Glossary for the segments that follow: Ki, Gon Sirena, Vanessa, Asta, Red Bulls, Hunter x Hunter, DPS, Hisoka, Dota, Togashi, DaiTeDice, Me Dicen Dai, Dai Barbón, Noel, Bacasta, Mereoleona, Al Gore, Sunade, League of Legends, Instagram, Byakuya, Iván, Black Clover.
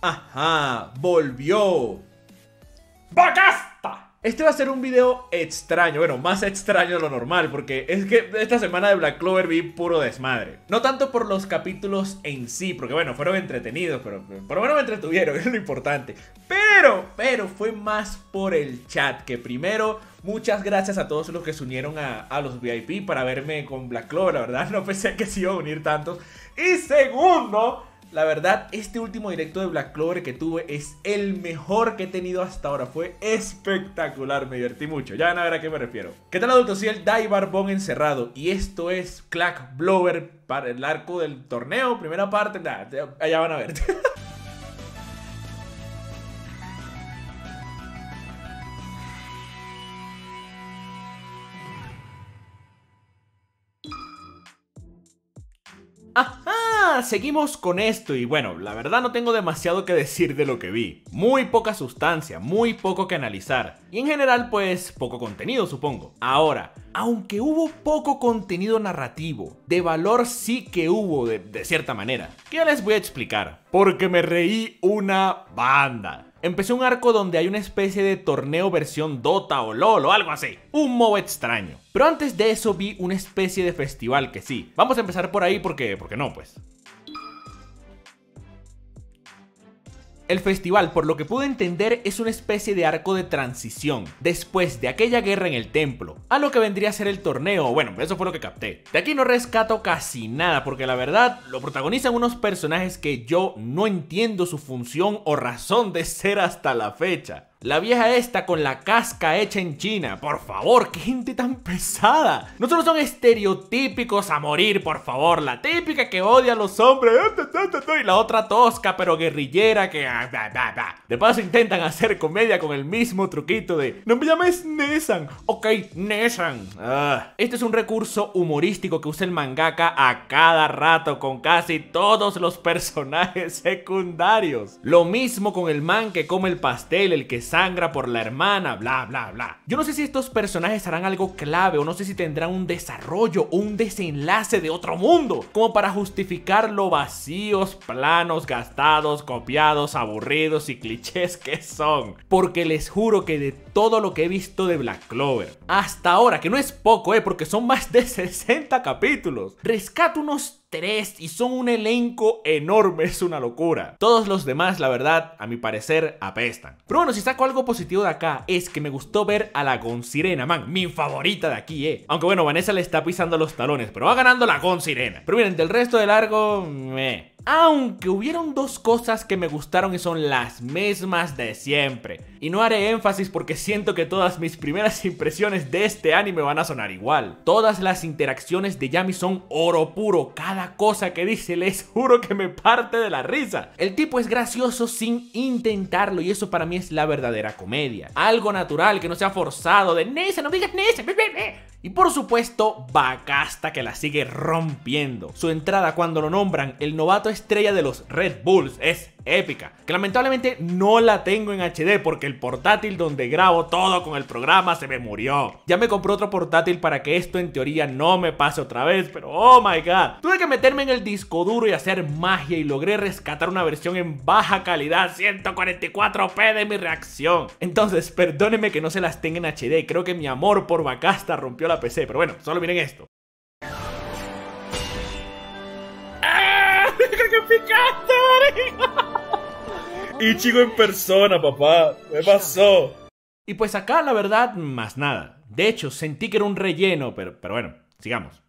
Ajá, volvió ¡Bacasta! Este va a ser un video extraño, bueno, más extraño de lo normal, porque es que esta semana de Black Clover vi puro desmadre. No tanto por los capítulos en sí, porque bueno, fueron entretenidos, pero por lo menos me entretuvieron, es lo importante. Pero fue más por el chat, que primero, muchas gracias a todos los que se unieron a los VIP para verme con Black Clover, la verdad no pensé que se iba a unir tantos. Y segundo, la verdad, este último directo de Black Clover que tuve es el mejor que he tenido hasta ahora. Fue espectacular, me divertí mucho. Ya van a ver a qué me refiero. ¿Qué tal, adultos? Soy el Dai Barbón encerrado y esto es Black Clover para el arco del torneo. Primera parte, nada, allá van a ver. Ajá, seguimos con esto y bueno, la verdad no tengo demasiado que decir de lo que vi. Muy poca sustancia, muy poco que analizar y en general pues poco contenido supongo. Ahora, aunque hubo poco contenido narrativo, de valor sí que hubo de cierta manera, que ya les voy a explicar, porque me reí una banda. Empecé un arco donde hay una especie de torneo versión Dota o LOL o algo así, un modo extraño. Pero antes de eso vi una especie de festival que sí, vamos a empezar por ahí porque no pues. El festival, por lo que pude entender, es una especie de arco de transición después de aquella guerra en el templo, a lo que vendría a ser el torneo, bueno, eso fue lo que capté. De aquí no rescato casi nada porque la verdad lo protagonizan unos personajes que yo no entiendo su función o razón de ser hasta la fecha. La vieja esta con la casca hecha en China, por favor, qué gente tan pesada. No solo son estereotípicos a morir, por favor, la típica que odia a los hombres y la otra tosca pero guerrillera que... De paso intentan hacer comedia con el mismo truquito de no me llames Nesan, ok, Nesan. Este es un recurso humorístico que usa el mangaka a cada rato con casi todos los personajes secundarios. Lo mismo con el man que come el pastel, el que sangra por la hermana, bla bla bla. Yo no sé si estos personajes harán algo clave o no sé si tendrán un desarrollo o un desenlace de otro mundo como para justificar lo vacíos, planos, gastados, copiados, aburridos y clichés que son, porque les juro que de todo lo que he visto de Black Clover hasta ahora, que no es poco porque son más de 60 capítulos, rescato unos 3 y son un elenco enorme, es una locura. Todos los demás, la verdad, a mi parecer, apestan. Pero bueno, si saco algo positivo de acá, es que me gustó ver a la Gon Sirena, man, mi favorita de aquí, Aunque bueno, Vanessa le está pisando los talones, pero va ganando la Gon Sirena. Pero miren, del resto del largo, Aunque hubieron dos cosas que me gustaron y son las mismas de siempre. Y no haré énfasis porque siento que todas mis primeras impresiones de este anime van a sonar igual. Todas las interacciones de Yami son oro puro. Cada cosa que dice les juro que me parte de la risa. El tipo es gracioso sin intentarlo y eso para mí es la verdadera comedia. Algo natural que no sea forzado de Nesa, no digas Nesa, Y por supuesto, Bacasta, que la sigue rompiendo. Su entrada cuando lo nombran el novato estrella de los Red Bulls es épica, que lamentablemente no la tengo en HD porque el portátil donde grabo todo con el programa se me murió. Ya me compré otro portátil para que esto en teoría no me pase otra vez, pero oh my god, tuve que meterme en el disco duro y hacer magia y logré rescatar una versión en baja calidad 144p de mi reacción. Entonces perdónenme que no se las tenga en HD, creo que mi amor por Bacasta rompió la PC, pero bueno, solo miren esto. Y chico en persona, papá, me pasó. Y pues acá la verdad, más nada. De hecho, sentí que era un relleno, pero bueno, sigamos.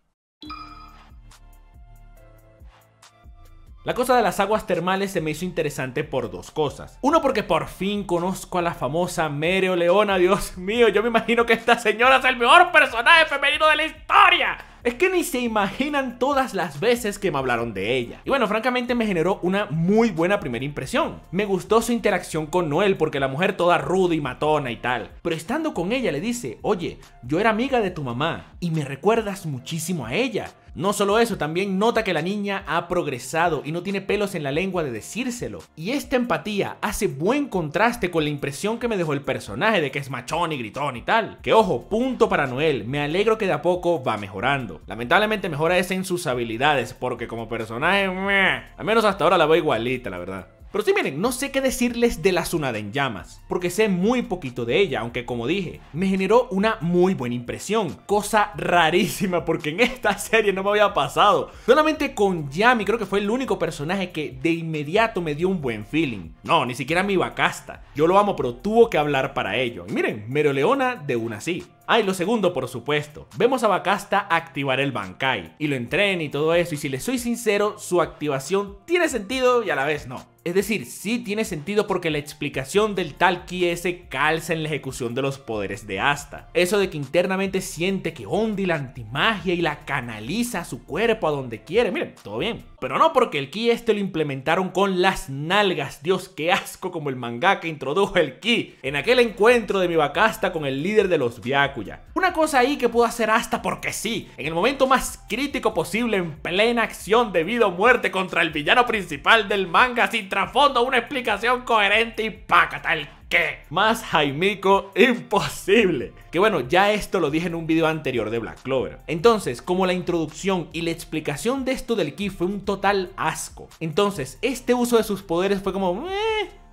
La cosa de las aguas termales se me hizo interesante por dos cosas. Uno, porque por fin conozco a la famosa Mereoleona. Dios mío, yo me imagino que esta señora es el mejor personaje femenino de la historia. Es que ni se imaginan todas las veces que me hablaron de ella. Y bueno, francamente me generó una muy buena primera impresión. Me gustó su interacción con Noel porque la mujer toda ruda y matona y tal. Pero estando con ella le dice, oye, yo era amiga de tu mamá y me recuerdas muchísimo a ella. No solo eso, también nota que la niña ha progresado y no tiene pelos en la lengua de decírselo. Y esta empatía hace buen contraste con la impresión que me dejó el personaje de que es machón y gritón y tal. Que ojo, punto para Noel, me alegro que de a poco va mejorando. Lamentablemente mejora es en sus habilidades porque como personaje, al menos hasta ahora la veo igualita, la verdad. Pero sí, miren, no sé qué decirles de la Sunade en llamas, porque sé muy poquito de ella, aunque como dije, me generó una muy buena impresión. Cosa rarísima, porque en esta serie no me había pasado. Solamente con Yami creo que fue el único personaje que de inmediato me dio un buen feeling. No, ni siquiera mi Bacasta. Yo lo amo, pero tuvo que hablar para ello. Y miren, Mereoleona de una sí. Ah, y lo segundo, por supuesto, vemos a Bacasta activar el Bankai, y lo entrena y todo eso, y si les soy sincero, su activación tiene sentido y a la vez no. Es decir, sí tiene sentido porque la explicación del tal Ki ese calza en la ejecución de los poderes de Asta. Eso de que internamente siente que onda y la antimagia y la canaliza a su cuerpo a donde quiere, miren, todo bien. Pero no, porque el Ki este lo implementaron con las nalgas. Dios, qué asco, como el mangaka introdujo el Ki en aquel encuentro de mi Bacasta con el líder de los Byakuya. Una cosa ahí que pudo hacer Asta porque sí, en el momento más crítico posible, en plena acción de vida o muerte contra el villano principal del manga, sin trasfondo, una explicación coherente y pácata. El ¿qué? Más Jaimico imposible. Que bueno, ya esto lo dije en un video anterior de Black Clover. Entonces, como la introducción y la explicación de esto del Ki fue un total asco, entonces este uso de sus poderes fue como...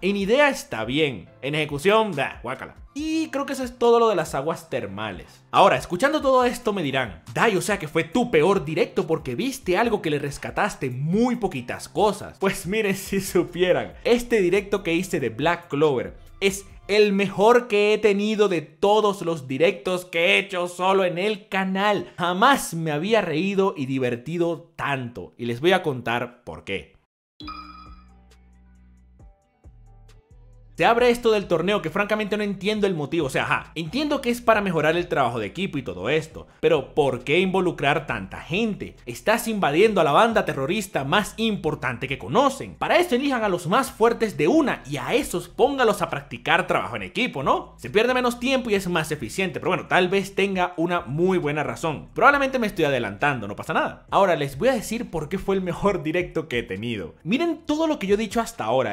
En idea está bien, en ejecución, guácala. Y creo que eso es todo lo de las aguas termales. Ahora, escuchando todo esto me dirán, Dai, o sea que fue tu peor directo porque viste algo que le rescataste muy poquitas cosas. Pues miren, si supieran, este directo que hice de Black Clover es el mejor que he tenido de todos los directos que he hecho solo en el canal. Jamás me había reído y divertido tanto, y les voy a contar por qué. Se abre esto del torneo que francamente no entiendo el motivo, o sea, ajá, entiendo que es para mejorar el trabajo de equipo y todo esto, pero ¿por qué involucrar tanta gente? Estás invadiendo a la banda terrorista más importante que conocen. Para eso elijan a los más fuertes de una y a esos póngalos a practicar trabajo en equipo, ¿no? Se pierde menos tiempo y es más eficiente, pero bueno, tal vez tenga una muy buena razón. Probablemente me estoy adelantando, no pasa nada. Ahora les voy a decir por qué fue el mejor directo que he tenido. Miren todo lo que yo he dicho hasta ahora,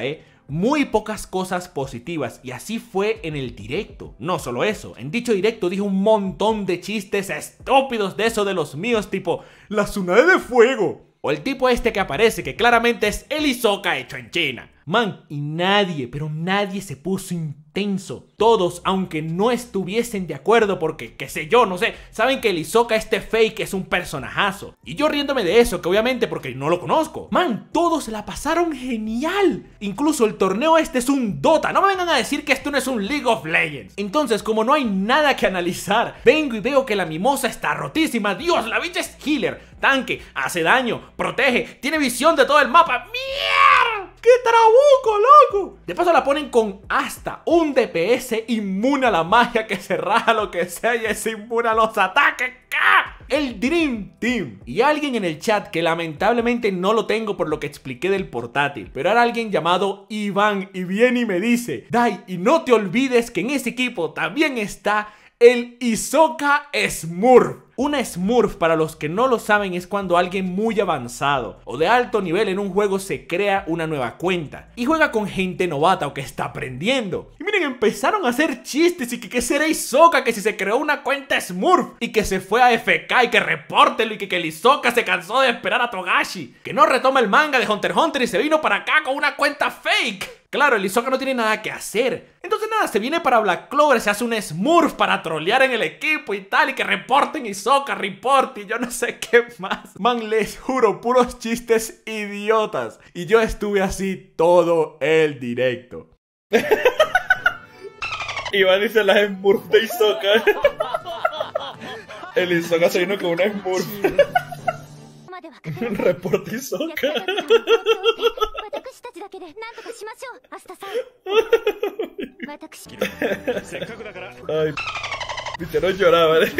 muy pocas cosas positivas, y así fue en el directo. No solo eso, en dicho directo dije un montón de chistes estúpidos de eso de los míos, tipo la Sunade de fuego, o el tipo este que aparece que claramente es el Hisoka hecho en China. Man, y nadie, pero nadie se puso intenso. Todos, aunque no estuviesen de acuerdo porque, qué sé yo, no sé, saben que el Hisoka este fake es un personajazo. Y yo riéndome de eso, que obviamente porque no lo conozco. Man, todos la pasaron genial. Incluso el torneo este es un Dota. No me vengan a decir que esto no es un League of Legends. Entonces, como no hay nada que analizar, vengo y veo que la mimosa está rotísima. Dios, la bicha es healer, tanque, hace daño, protege, tiene visión de todo el mapa. ¡Mierda! ¡Qué trabuco, loco! De paso la ponen con Asta, un DPS inmune a la magia que se raja lo que sea y es inmune a los ataques. ¡Ah! El Dream Team. Y alguien en el chat, que lamentablemente no lo tengo por lo que expliqué del portátil, pero era alguien llamado Iván, y viene y me dice, Dai, y no te olvides que en ese equipo también está el Hisoka Smurf. Una Smurf, para los que no lo saben, es cuando alguien muy avanzado o de alto nivel en un juego se crea una nueva cuenta y juega con gente novata o que está aprendiendo. Y miren, empezaron a hacer chistes y que qué será Hisoka, que si se creó una cuenta Smurf y que se fue a FK y que repórtelo, y que el Hisoka se cansó de esperar a Togashi, que no retoma el manga de Hunter x Hunter y se vino para acá con una cuenta fake. Claro, el Hisoka no tiene nada que hacer. Entonces nada, se viene para Black Clover, se hace un Smurf para trolear en el equipo y tal, y que reporten y Hisoka, report y yo no sé qué más. Man, les juro, puros chistes idiotas. Y yo estuve así todo el directo. Iván dice las Smurf de Hisoka. El Hisoka se vino con una Smurf. Un reporte Hisoka. Ay, no lloraba, ¿eh?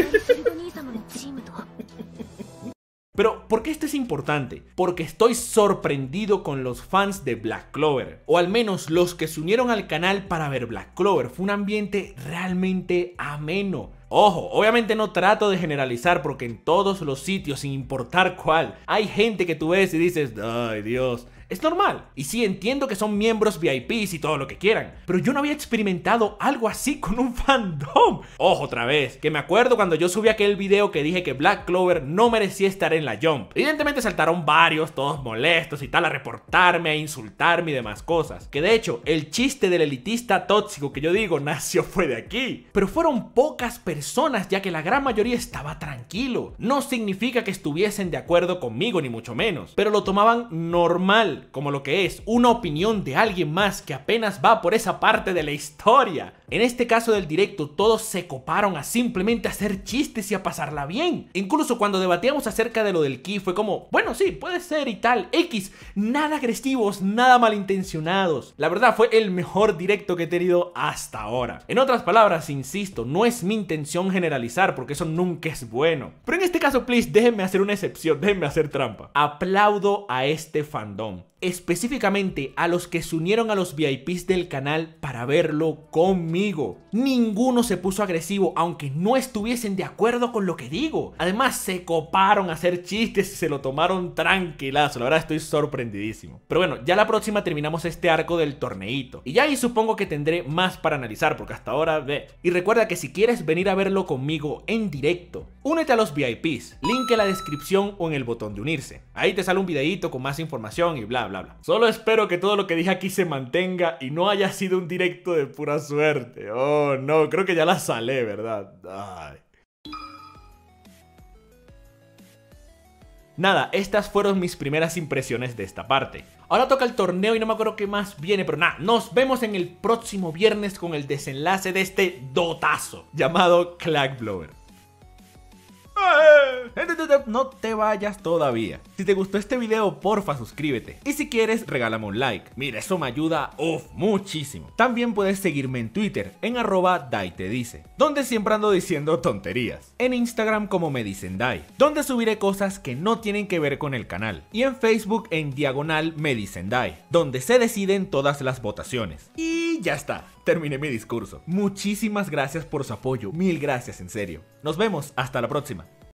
Pero, ¿por qué esto es importante? Porque estoy sorprendido con los fans de Black Clover, o al menos los que se unieron al canal para ver Black Clover. Fue un ambiente realmente ameno. Ojo, obviamente no trato de generalizar porque en todos los sitios, sin importar cuál, hay gente que tú ves y dices, ay Dios, Es normal. Y sí, entiendo que son miembros VIPs y todo lo que quieran, pero yo no había experimentado algo así con un fandom. Ojo, otra vez, que me acuerdo cuando yo subí aquel video que dije que Black Clover no merecía estar en la Jump. Evidentemente saltaron varios, todos molestos y tal, a reportarme, a insultarme y demás cosas. Que de hecho, el chiste del elitista tóxico que yo digo nació fue de aquí. Pero fueron pocas personas, ya que la gran mayoría estaba tranquilo. No significa que estuviesen de acuerdo conmigo, ni mucho menos, pero lo tomaban normal, como lo que es, una opinión de alguien más que apenas va por esa parte de la historia. En este caso del directo, todos se coparon a simplemente hacer chistes y a pasarla bien. Incluso cuando debatíamos acerca de lo del Ki, fue como, bueno, sí, puede ser y tal, X, nada agresivos, nada malintencionados. La verdad fue el mejor directo que he tenido hasta ahora. En otras palabras, insisto, no es mi intención generalizar, porque eso nunca es bueno, pero en este caso, please, déjenme hacer una excepción, déjenme hacer trampa. Aplaudo a este fandom, específicamente a los que se unieron a los VIPs del canal para verlo conmigo. Ninguno se puso agresivo, aunque no estuviesen de acuerdo con lo que digo. Además, se coparon a hacer chistes y se lo tomaron tranquilazo. La verdad, estoy sorprendidísimo. Pero bueno, ya la próxima terminamos este arco del torneito, y ya ahí supongo que tendré más para analizar, porque hasta ahora ve. Y recuerda que si quieres venir a verlo conmigo en directo, únete a los VIPs, link en la descripción o en el botón de unirse. Ahí te sale un videito con más información y bla bla. Solo espero que todo lo que dije aquí se mantenga y no haya sido un directo de pura suerte. Oh no, creo que ya la salé, ¿verdad? Ay. Nada, estas fueron mis primeras impresiones de esta parte. Ahora toca el torneo y no me acuerdo qué más viene, pero nada, nos vemos en el próximo viernes con el desenlace de este dotazo llamado Black Clover. No te vayas todavía. Si te gustó este video, porfa suscríbete, y si quieres regálame un like. Mira, eso me ayuda muchísimo. También puedes seguirme en Twitter en @DaiTeDice, donde siempre ando diciendo tonterías. En Instagram como Me Dicen Dai, donde subiré cosas que no tienen que ver con el canal. Y en Facebook en / Me Dicen Dai, donde se deciden todas las votaciones. Y ya está, terminé mi discurso. Muchísimas gracias por su apoyo, mil gracias en serio. Nos vemos, hasta la próxima.